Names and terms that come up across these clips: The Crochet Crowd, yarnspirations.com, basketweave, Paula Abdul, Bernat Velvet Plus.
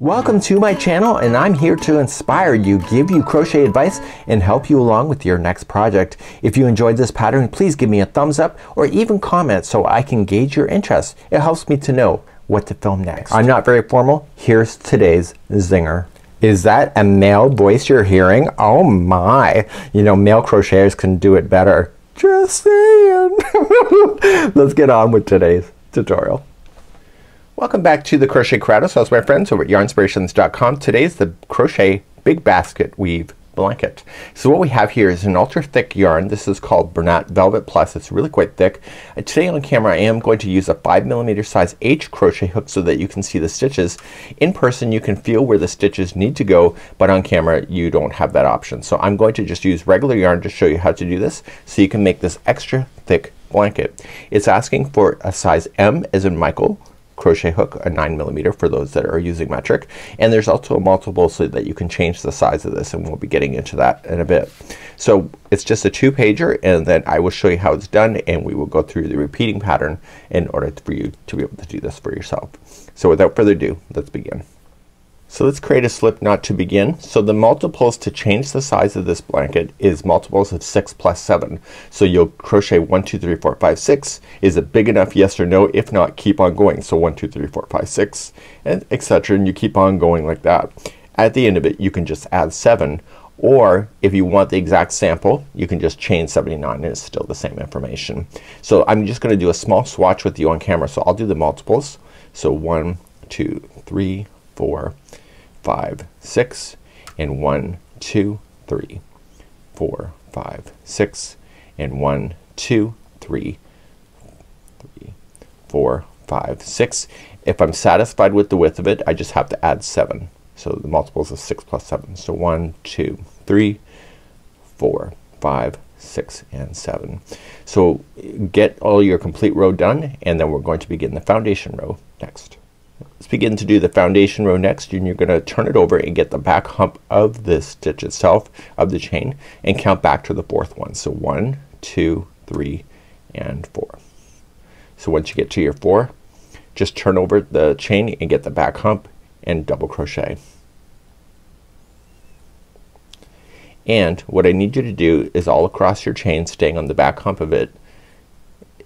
Welcome to my channel, and I'm here to inspire you, give you crochet advice, and help you along with your next project. If you enjoyed this pattern, please give me a thumbs up or even comment so I can gauge your interest. It helps me to know what to film next. I'm not very formal. Here's today's zinger. Is that a male voice you're hearing? Oh my! You know, male crocheters can do it better. Just saying. Let's get on with today's tutorial. Welcome back to The Crochet Crowd. So that's my friends over at yarnspirations.com. Today's the crochet big basket weave blanket. So what we have here is an ultra thick yarn. This is called Bernat Velvet Plus. It's really quite thick. Today on camera I am going to use a 5mm size H crochet hook so that you can see the stitches. In person you can feel where the stitches need to go, but on camera you don't have that option. So I'm going to just use regular yarn to show you how to do this so you can make this extra thick blanket. It's asking for a size M as in Michael crochet hook, a 9mm for those that are using metric, and there's also a multiple so that you can change the size of this, and we'll be getting into that in a bit. So it's just a 2-pager, and then I will show you how it's done, and we will go through the repeating pattern in order for you to be able to do this for yourself. So without further ado, let's begin. So let's create a slip knot to begin. So the multiples to change the size of this blanket is multiples of 6 plus 7. So you'll crochet 1, 2, 3, 4, 5, 6. Is it big enough? Yes or no. If not, keep on going. So 1, 2, 3, 4, 5, 6 and etc. And you keep on going like that. At the end of it you can just add 7, or if you want the exact sample you can just chain 79 and it's still the same information. So I'm just gonna do a small swatch with you on camera. So I'll do the multiples. So 1, 2, 3, 4, 5, 6 and 1, 2, 3, 4, 5, 6 and 1, 2, 3, 4, 5, 6. If I'm satisfied with the width of it I just have to add 7. So the multiples of 6 plus 7. So 1, 2, 3, 4, 5, 6 and 7. So get all your complete row done, and then we're going to begin the foundation row next. Let's begin to do the foundation row next, and you're gonna turn it over and get the back hump of the stitch itself of the chain and count back to the 4th one. So 1, 2, 3 and 4. So once you get to your 4 just turn over the chain and get the back hump and double crochet. And what I need you to do is all across your chain, staying on the back hump of it,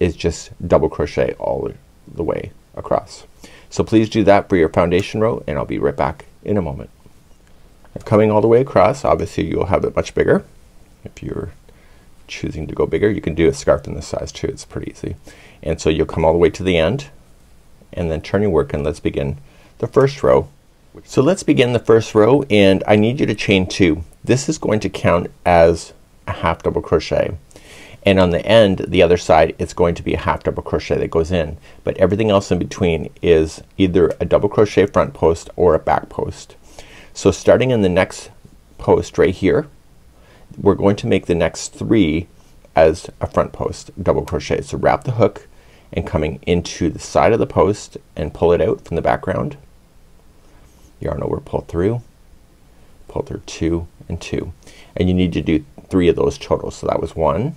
is just double crochet all the way across. So please do that for your foundation row, and I'll be right back in a moment. Coming all the way across, obviously you'll have it much bigger. If you're choosing to go bigger you can do a scarf in this size too, it's pretty easy. And so you'll come all the way to the end and then turn your work, and let's begin the first row. So let's begin the first row, and I need you to chain 2. This is going to count as a half double crochet, and on the end the other side it's going to be a half double crochet that goes in, but everything else in between is either a double crochet front post or a back post. So starting in the next post right here we're going to make the next 3 as a front post double crochet. So wrap the hook and coming into the side of the post and pull it out from the background, yarn over, pull through 2 and 2, and you need to do 3 of those total. So that was 1.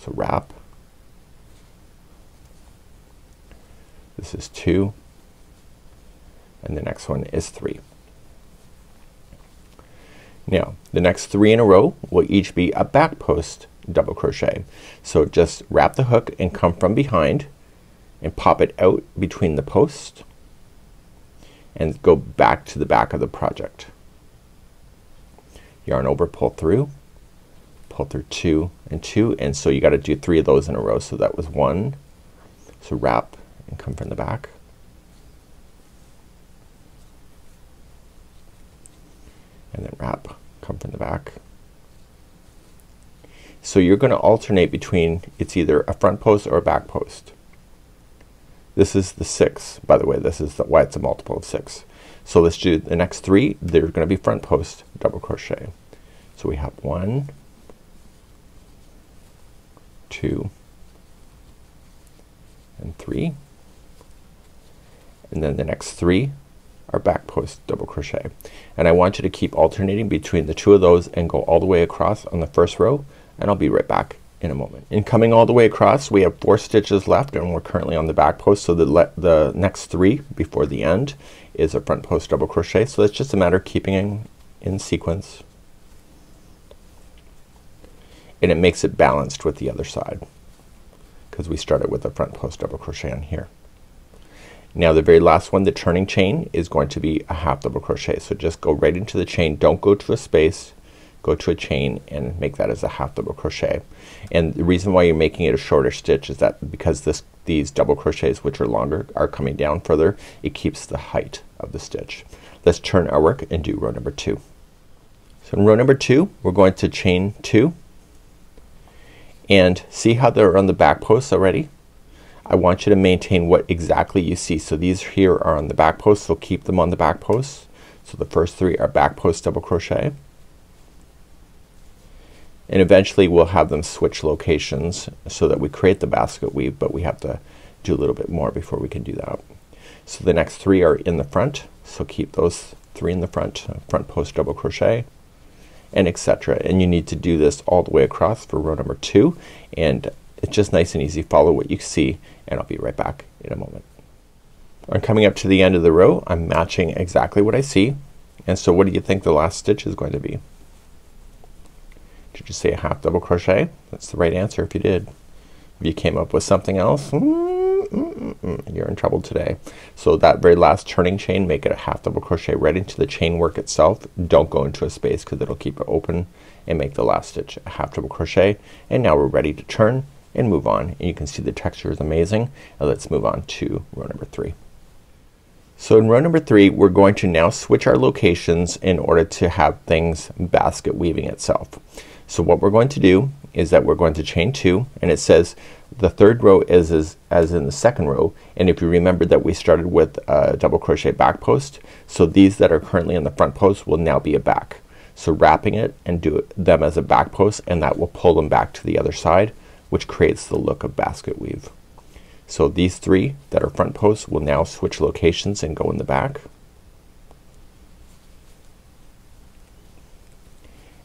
So wrap, this is 2 and the next one is 3. Now the next 3 in a row will each be a back post double crochet. So just wrap the hook and come from behind and pop it out between the posts and go back to the back of the project. Yarn over, pull through 2 and 2, and so you gotta do 3 of those in a row. So that was 1. So wrap and come from the back, and then wrap, come from the back. So you're gonna alternate between, it's either a front post or a back post. This is the 6, by the way, this is why it's a multiple of 6. So let's do the next 3, they're gonna be front post double crochet. So we have 1, 2 and 3, and then the next 3 are back post double crochet, and I want you to keep alternating between the 2 of those and go all the way across on the first row, and I'll be right back in a moment. In coming all the way across we have 4 stitches left and we're currently on the back post, so the next 3 before the end is a front post double crochet. So it's just a matter of keeping in sequence, and it makes it balanced with the other side because we started with a front post double crochet on here. Now the very last one, the turning chain, is going to be a half double crochet. So just go right into the chain, don't go to a space, go to a chain and make that as a half double crochet. And the reason why you're making it a shorter stitch is that because these double crochets, which are longer, are coming down further, it keeps the height of the stitch. Let's turn our work and do row number 2. So in row number 2 we're going to chain 2 and see how they're on the back posts already. I want you to maintain what exactly you see. So these here are on the back posts, so keep them on the back posts. So the first 3 are back post double crochet, and eventually we'll have them switch locations so that we create the basket weave, but we have to do a little bit more before we can do that. So the next 3 are in the front, so keep those 3 in the front, front post double crochet, and etc. And you need to do this all the way across for row number 2, and it's just nice and easy. Follow what you see and I'll be right back in a moment. I'm coming up to the end of the row. I'm matching exactly what I see, and so what do you think the last stitch is going to be? Did you say a half double crochet? That's the right answer if you did. If you came up with something else, you're in trouble today. So that very last turning chain, make it a half double crochet right into the chain work itself. Don't go into a space because it'll keep it open, and make the last stitch a half double crochet. And now we're ready to turn and move on, and you can see the texture is amazing. Now let's move on to row number 3. So in row number 3 we're going to now switch our locations in order to have things basket weaving itself. So what we're going to do is that we're going to chain 2, and it says the third row is as in the second row, and if you remember that we started with a double crochet back post, so these that are currently in the front post will now be a back. So wrapping it and do them as a back post, and that will pull them back to the other side, which creates the look of basket weave. So these 3 that are front posts will now switch locations and go in the back.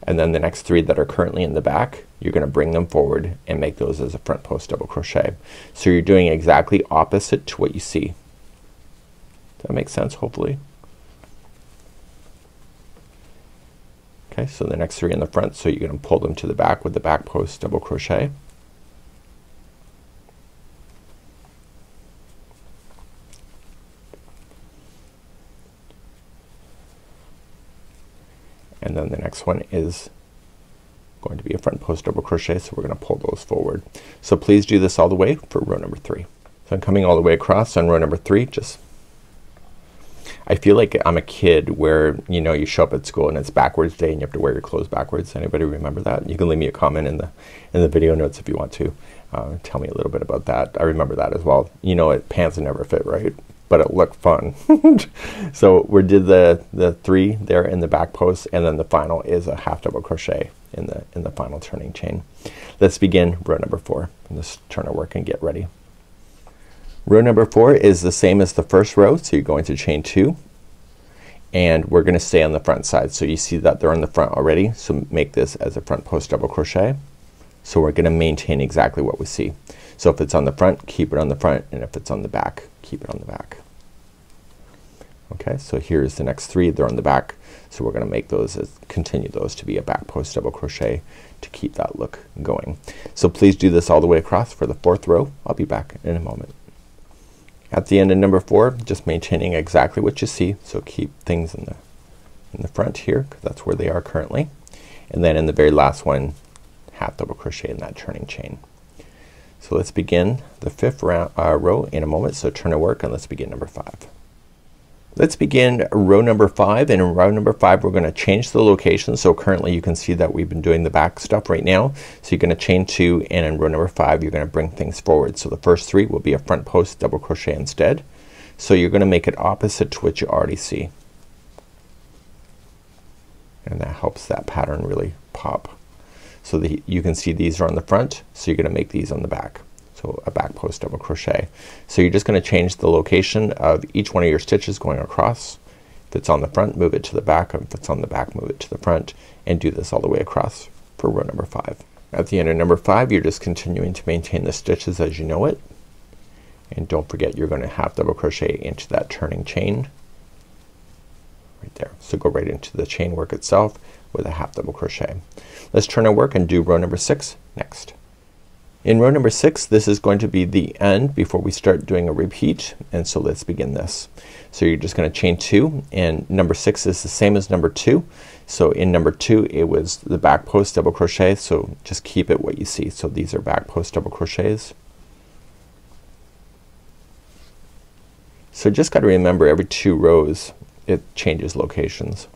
And then the next 3 that are currently in the back, you're gonna bring them forward and make those as a front post double crochet. So you're doing exactly opposite to what you see. That makes sense, hopefully. Okay, so the next 3 in the front, so you're gonna pull them to the back with the back post double crochet. And then the next one is going to be a front post double crochet, so we're gonna pull those forward. So please do this all the way for row number 3. So I'm coming all the way across on row number 3. Just I feel like I'm a kid where, you know, you show up at school and it's backwards day and you have to wear your clothes backwards. Anybody remember that? You can leave me a comment in the video notes if you want to tell me a little bit about that. I remember that as well. You know, pants never fit right, but it looked fun. So we did the 3 there in the back post, and then the final is a half double crochet in the final turning chain. Let's begin row number 4. Let's turn our work and get ready. Row number 4 is the same as the first row, so you're going to chain 2, and we're gonna stay on the front side. So you see that they're in the front already, so make this as a front post double crochet. So we're gonna maintain exactly what we see. So if it's on the front, keep it on the front, and if it's on the back, keep it on the back. Okay, so here's the next 3, they're on the back, so we're gonna make those as continue those to be a back post double crochet to keep that look going. So please do this all the way across for the 4th row. I'll be back in a moment. At the end of number 4, just maintaining exactly what you see, so keep things in the front here because that's where they are currently, and then in the very last one, half double crochet in that turning chain. So let's begin the 5th row in a moment. So turn to work and let's begin number 5. Let's begin row number 5, and in row number 5 we're gonna change the location. So currently you can see that we've been doing the back stuff right now. So you're gonna chain 2, and in row number 5 you're gonna bring things forward. So the first 3 will be a front post double crochet instead. So you're gonna make it opposite to what you already see, and that helps that pattern really pop. So you can see these are on the front, so you're gonna make these on the back. So a back post double crochet. So you're just gonna change the location of each one of your stitches going across. If it's on the front, move it to the back, and if it's on the back, move it to the front, and do this all the way across for row number 5. At the end of number 5 you're just continuing to maintain the stitches as you know it, and don't forget you're going to half double crochet into that turning chain right there. So go right into the chain work itself with a half double crochet. Let's turn our work and do row number 6 next. In row number 6 this is going to be the end before we start doing a repeat, and so let's begin this. So you're just going to chain 2, and number 6 is the same as number 2. So in number 2 it was the back post double crochet, so just keep it what you see. So these are back post double crochets. So just gotta remember every 2 rows it changes locations.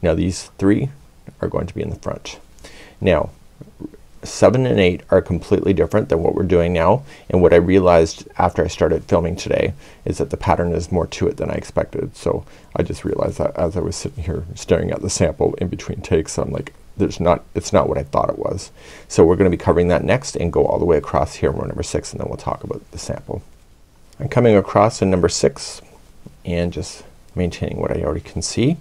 Now these 3 are going to be in the front. Now 7 and 8 are completely different than what we're doing now, and what I realized after I started filming today is that the pattern is more to it than I expected. So I just realized that as I was sitting here staring at the sample in between takes, I'm like, it's not what I thought it was. So we're gonna be covering that next and go all the way across here in row number 6, and then we'll talk about the sample. I'm coming across in number 6 and just maintaining what I already can see,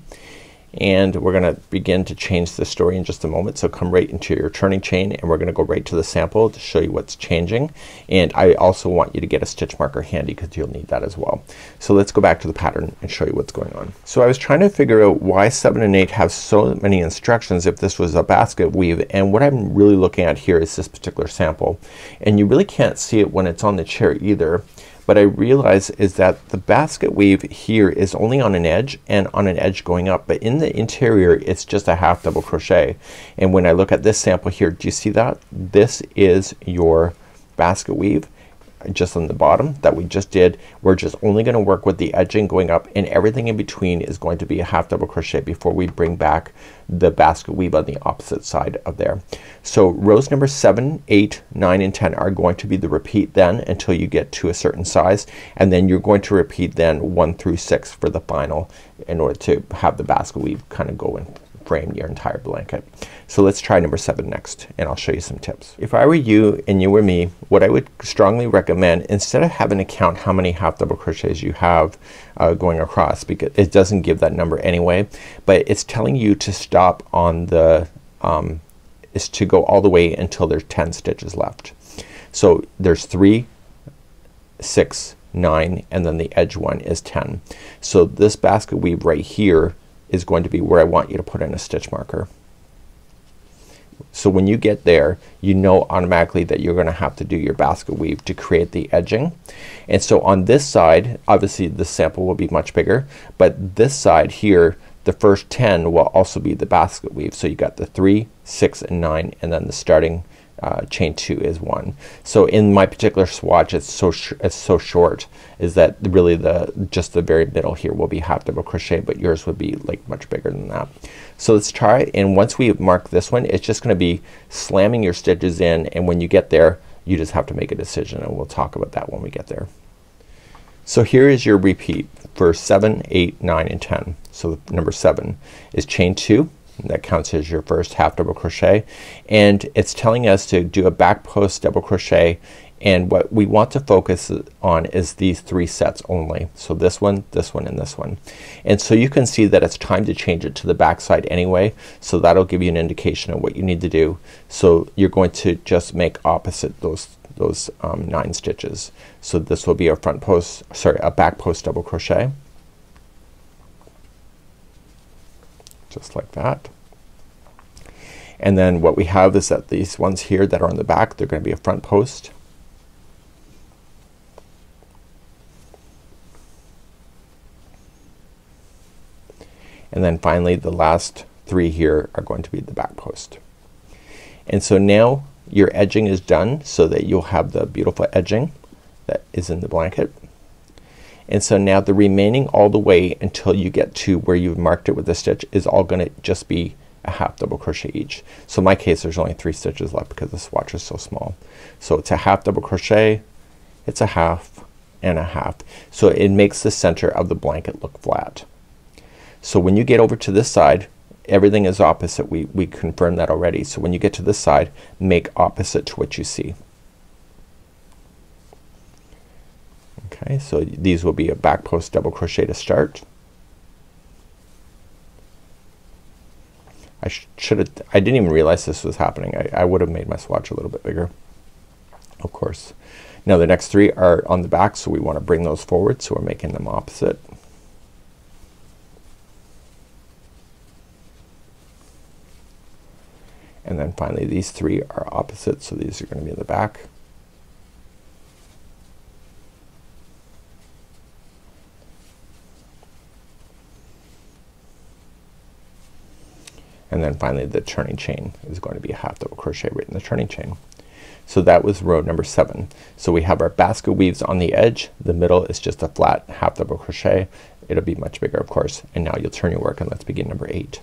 and we're gonna begin to change the story in just a moment. So come right into your turning chain, and we're gonna go right to the sample to show you what's changing. And I also want you to get a stitch marker handy because you'll need that as well. So let's go back to the pattern and show you what's going on. So I was trying to figure out why 7 and 8 have so many instructions if this was a basket weave, and what I'm really looking at here is this particular sample, and you really can't see it when it's on the chair either. What I realize is that the basket weave here is only on an edge and on an edge going up, but in the interior it's just a half double crochet. And when I look at this sample here, do you see that? This is your basket weave just on the bottom that we just did. We're just only gonna work with the edging going up, and everything in between is going to be a half double crochet before we bring back the basket weave on the opposite side of there. So rows number 7, 8, 9 and 10 are going to be the repeat then until you get to a certain size, and then you're going to repeat then 1 through 6 for the final in order to have the basket weave kind of go in frame your entire blanket. So let's try number 7 next, and I'll show you some tips. If I were you and you were me, what I would strongly recommend, instead of having to count how many half double crochets you have going across, because it doesn't give that number anyway, but it's telling you to stop on the is to go all the way until there's 10 stitches left. So there's 3, 6, 9 and then the edge one is 10. So this basket weave right here is going to be where I want you to put in a stitch marker. So when you get there you know automatically that you're gonna have to do your basket weave to create the edging. And so on this side obviously the sample will be much bigger, but this side here the first 10 will also be the basket weave. So you got the 3, 6 and 9 and then the starting chain 2 is 1. So in my particular swatch it's so short is that really just the very middle here will be half double crochet, but yours would be like much bigger than that. So let's try it, and once we mark this one it's just gonna be slamming your stitches in, and when you get there you just have to make a decision, and we'll talk about that when we get there. So here is your repeat for 7, 8, 9 and 10. So number 7 is chain 2. That counts as your first half double crochet, and it's telling us to do a back post double crochet, and what we want to focus on is these 3 sets only. So this one and this one. And so you can see that it's time to change it to the back side anyway, so that'll give you an indication of what you need to do. So you're going to just make opposite those 9 stitches. So this will be a front post, sorry, a back post double crochet just like that. And then what we have is that these ones here that are on the back, they're gonna be a front post. And then finally the last 3 here are going to be the back post. And so now your edging is done so that you'll have the beautiful edging that is in the blanket. And so now the remaining all the way until you get to where you've marked it with the stitch is all gonna just be a half double crochet each. So in my case there's only 3 stitches left because the swatch is so small. So it's a half double crochet, it's a half and a half. So it makes the center of the blanket look flat. So when you get over to this side everything is opposite. We confirmed that already. So when you get to this side make opposite to what you see. Okay, so these will be a back post double crochet to start. I didn't even realize this was happening. I would have made my swatch a little bit bigger, of course. Now the next three are on the back, so we want to bring those forward, so we're making them opposite. And then finally these three are opposite, so these are going to be in the back. And then finally the turning chain is going to be a half double crochet right in the turning chain. So that was row number 7. So we have our basket weaves on the edge, the middle is just a flat half double crochet. It'll be much bigger, of course, and now you'll turn your work and let's begin number 8.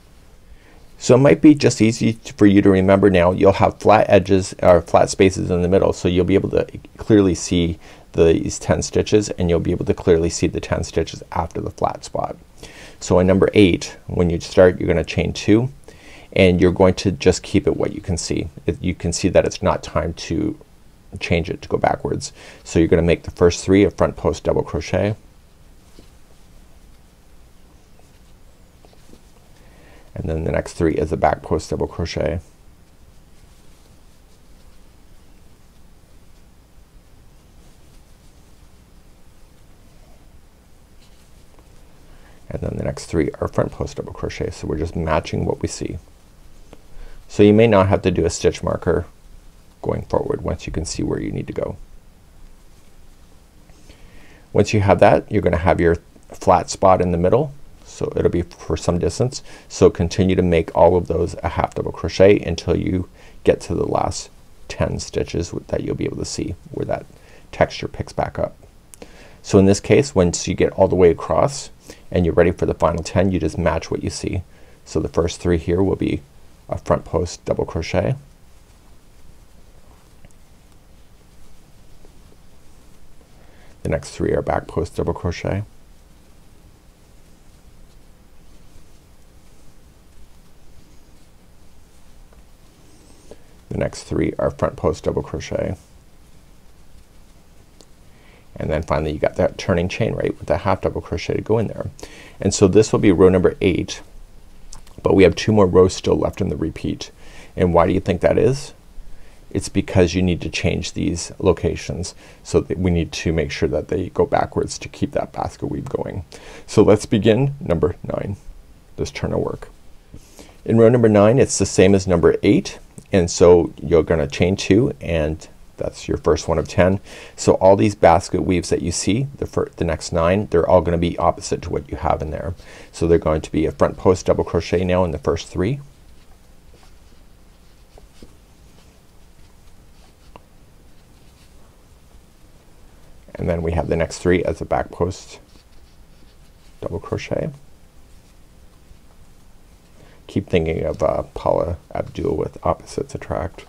So it might be just easy for you to remember now. You'll have flat edges or flat spaces in the middle, so you'll be able to clearly see these 10 stitches, and you'll be able to clearly see the 10 stitches after the flat spot. So in number 8, when you start, you're gonna chain 2, and you're going to just keep it what you can see. You can see that it's not time to change it to go backwards. So you're gonna make the first 3 a front post double crochet, and then the next 3 is a back post double crochet, and then the next 3 are front post double crochet. So we're just matching what we see. So you may not have to do a stitch marker going forward once you can see where you need to go. Once you have that, you're gonna have your flat spot in the middle, so it'll be for some distance. So continue to make all of those a half double crochet until you get to the last 10 stitches that you'll be able to see where that texture picks back up. So in this case, once you get all the way across and you're ready for the final 10, you just match what you see. So the first 3 here will be a front post double crochet, the next 3 are back post double crochet, the next 3 are front post double crochet, and then finally you got that turning chain right with the half double crochet to go in there. And so this will be row number 8, but we have 2 more rows still left in the repeat. And why do you think that is? It's because you need to change these locations, so that we need to make sure that they go backwards to keep that basket weave going. So let's begin number 9, this turn of work. In row number 9 it's the same as number 8, and so you're gonna chain 2, and that's your first one of 10. So all these basket weaves that you see, the next 9, they're all gonna be opposite to what you have in there. So they're going to be a front post double crochet now in the first 3, and then we have the next 3 as a back post double crochet. Keep thinking of Paula Abdul with opposites attract,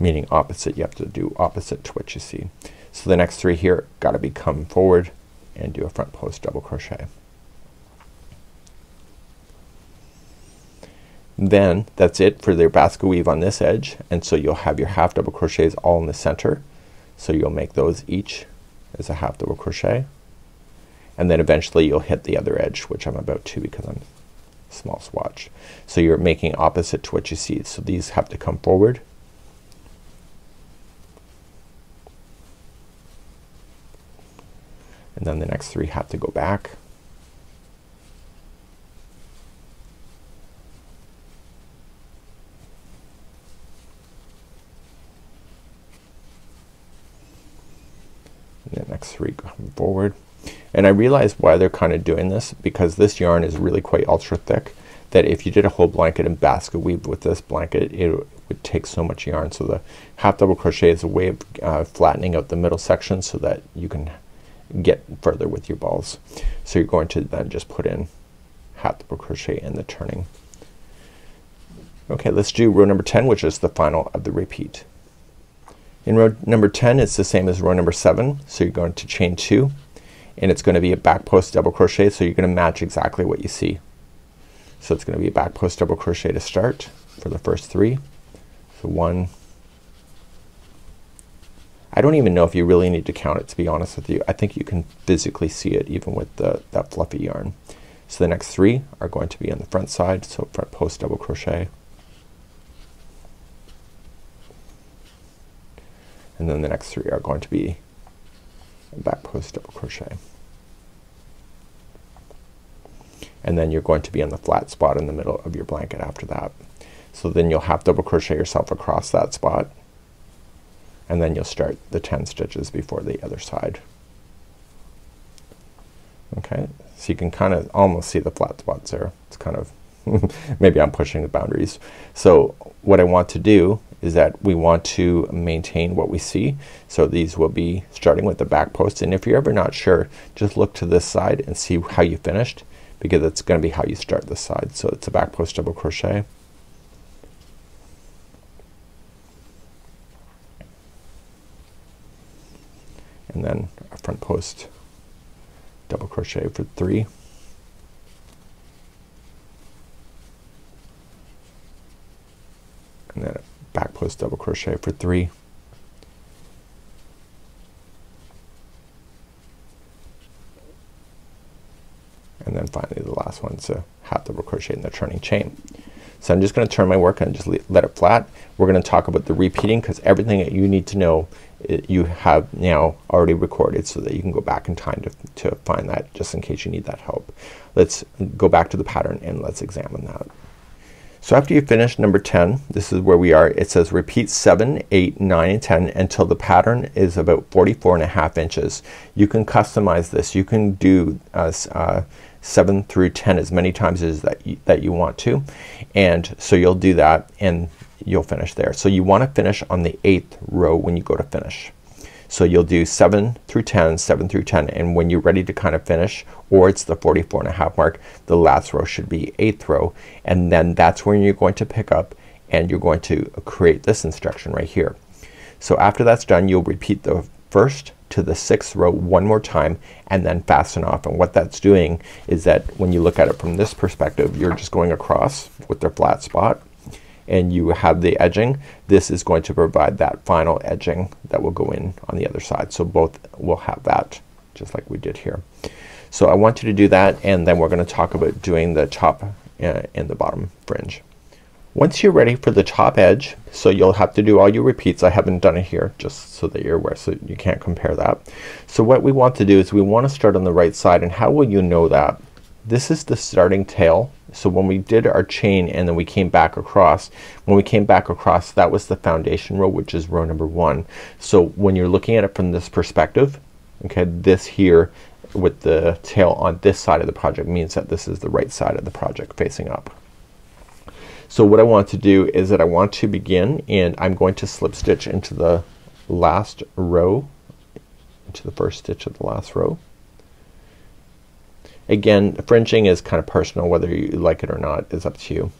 meaning opposite, you have to do opposite to what you see. So the next 3 here gotta be come forward and do a front post double crochet. Then that's it for their basket weave on this edge, and so you'll have your half double crochets all in the center. So you'll make those each as a half double crochet, and then eventually you'll hit the other edge, which I'm about to because I'm a small swatch. So you're making opposite to what you see. So these have to come forward, and then the next 3 have to go back, and the next 3 come forward. And I realized why they're kind of doing this, because this yarn is really quite ultra thick that if you did a whole blanket and basket weave with this blanket, it would take so much yarn. So the half double crochet is a way of flattening out the middle section so that you can get further with your balls. So you're going to then just put in half double crochet in the turning. Okay, let's do row number 10, which is the final of the repeat. In row number 10 it's the same as row number 7, so you're going to chain 2, and it's gonna be a back post double crochet, so you're gonna match exactly what you see. So it's gonna be a back post double crochet to start for the first 3. So 1, I don't even know if you really need to count it, to be honest with you. I think you can physically see it even with that fluffy yarn. So the next three are going to be on the front side. So front post double crochet, and then the next three are going to be back post double crochet. And then you're going to be on the flat spot in the middle of your blanket after that. So then you'll half double crochet yourself across that spot, and then you'll start the 10 stitches before the other side. Okay, so you can kind of almost see the flat spots there. It's kind of maybe I'm pushing the boundaries. So what I want to do is that we want to maintain what we see. So these will be starting with the back post, and if you're ever not sure, just look to this side and see how you finished, because it's gonna be how you start this side. So it's a back post double crochet, and then a front post double crochet for three, and then a back post double crochet for three, and then finally the last one's a half double crochet in the turning chain. So I'm just gonna turn my work and just let it flat. We're gonna talk about the repeating, because everything that you need to know you have now already recorded, so that you can go back in time to find that, just in case you need that help. Let's go back to the pattern and let's examine that. So after you finish number 10, this is where we are. It says repeat 7, 8, 9, and 10 until the pattern is about 44.5 inches. You can customize this. You can do 7 through 10 as many times as that you want to, and so you'll do that and you'll finish there. So you want to finish on the 8th row when you go to finish. So you'll do 7 through 10, 7 through 10, and when you're ready to kind of finish, or it's the 44.5 mark, the last row should be 8th row, and then that's when you're going to pick up and you're going to create this instruction right here. So after that's done, you'll repeat the first to the 6th row one more time and then fasten off. And what that's doing is that when you look at it from this perspective, you're just going across with the flat spot and you have the edging. This is going to provide that final edging that will go in on the other side. So both will have that just like we did here. So I want you to do that, and then we're gonna talk about doing the top and the bottom fringe. Once you're ready for the top edge, so you'll have to do all your repeats. I haven't done it here just so that you're aware, so you can't compare that. So what we want to do is we want to start on the right side, and how will you know that? This is the starting tail. So when we did our chain and then we came back across, when we came back across, that was the foundation row, which is row number 1. So when you're looking at it from this perspective, okay, this here with the tail on this side of the project means that this is the right side of the project facing up. So what I want to do is that I want to begin, and I'm going to slip stitch into the last row, into the first stitch of the last row. Again, fringing is kind of personal, whether you like it or not is up to you.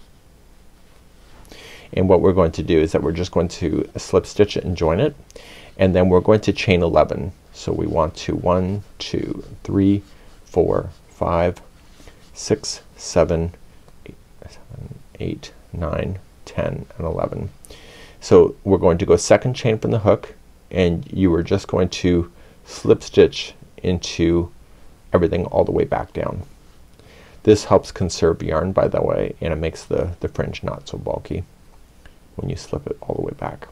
And what we're going to do is that we're just going to slip stitch it and join it, and then we're going to chain 11. So we want to 1, 2, 3, 4, 5, 6, 7, 8, 9, 10, and 11. So we're going to go second chain from the hook, and you are just going to slip stitch into everything all the way back down. This helps conserve yarn, by the way, and it makes the fringe not so bulky when you slip it all the way back.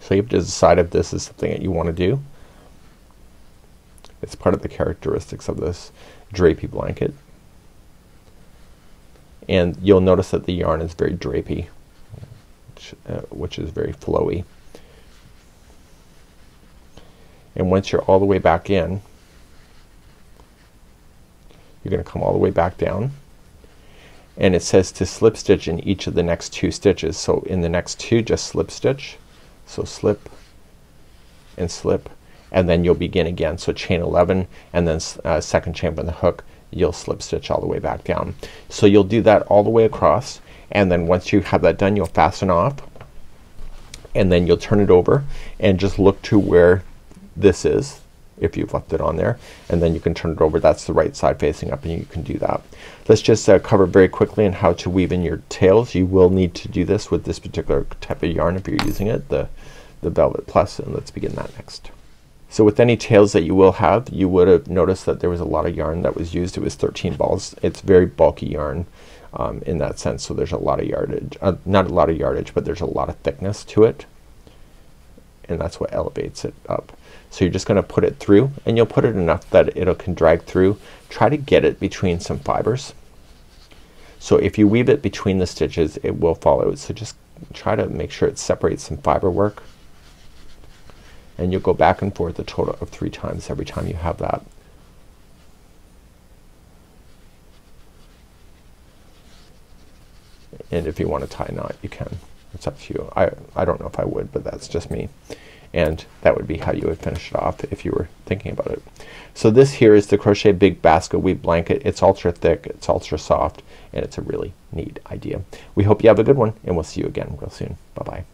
So you have to decide if this is something that you want to do. It's part of the characteristics of this drapey blanket. And you'll notice that the yarn is very drapey, which is very flowy. And once you're all the way back in, you're gonna come all the way back down, and it says to slip stitch in each of the next 2 stitches. So in the next 2, just slip stitch. So slip, and then you'll begin again. So chain 11, and then second chain from the hook, you'll slip stitch all the way back down. So you'll do that all the way across, and then once you have that done, you'll fasten off, and then you'll turn it over and just look to where this is if you've left it on there, and then you can turn it over. That's the right side facing up, and you can do that. Let's just cover very quickly on how to weave in your tails. You will need to do this with this particular type of yarn if you're using it, the Velvet Plus, and let's begin that next. So with any tails that you will have, you would have noticed that there was a lot of yarn that was used. It was 13 balls. It's very bulky yarn in that sense. So there's a lot of yardage, not a lot of yardage, but there's a lot of thickness to it, and that's what elevates it up. So you're just gonna put it through, and you'll put it enough that it'll can drag through. Try to get it between some fibers. So if you weave it between the stitches, it will fall out. So just try to make sure it separates some fiber work, and you'll go back and forth a total of 3 times every time you have that. And if you want to tie a knot, you can. It's up to you. I don't know if I would, but that's just me. And that would be how you would finish it off if you were thinking about it. So this here is the Crochet Big Basket Weave Blanket. It's ultra thick, it's ultra soft, and it's a really neat idea. We hope you have a good one, and we'll see you again real soon. Bye bye.